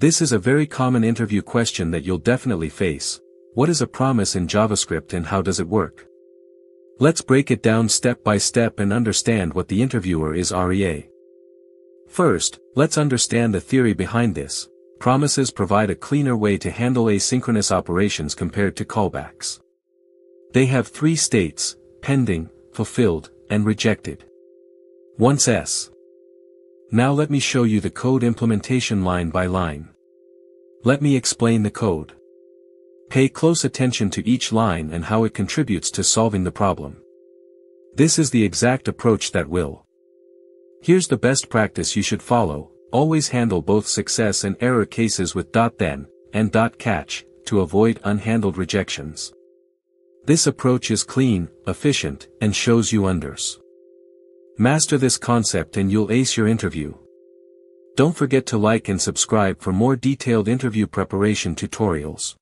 This is a very common interview question that you'll definitely face. What is a promise in JavaScript and how does it work? Let's break it down step by step and understand what the interviewer is after. First, let's understand the theory behind this. Promises provide a cleaner way to handle asynchronous operations compared to callbacks. They have three states: pending, fulfilled, and rejected. Once s. Now let me show you the code implementation line by line. Let me explain the code. Pay close attention to each line and how it contributes to solving the problem. This is the exact approach that will. Here's the best practice you should follow: always handle both success and error cases with .then, and .catch, to avoid unhandled rejections. This approach is clean, efficient, and shows you wonders. Master this concept and you'll ace your interview. Don't forget to like and subscribe for more detailed interview preparation tutorials.